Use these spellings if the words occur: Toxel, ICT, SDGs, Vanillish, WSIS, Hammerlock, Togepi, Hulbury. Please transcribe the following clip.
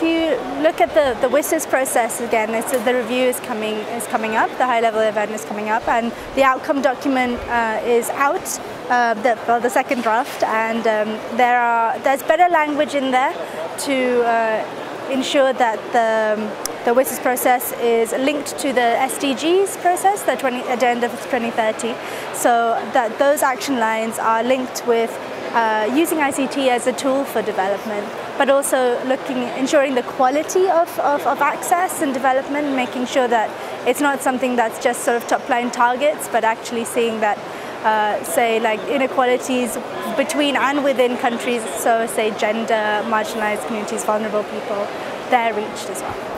if you look at the WSIS process again, the review is coming up, the high level event is coming up, and the outcome document is out, the second draft, and there's better language in there to ensure that the WSIS process is linked to the SDGs process, the Agenda for 2030, so that those action lines are linked with using ICT as a tool for development, but also ensuring the quality of access and development, making sure that it's not something that's just sort of top-line targets, but actually seeing that, say, like inequalities between and within countries, so say gender, marginalized communities, vulnerable people, they're reached as well.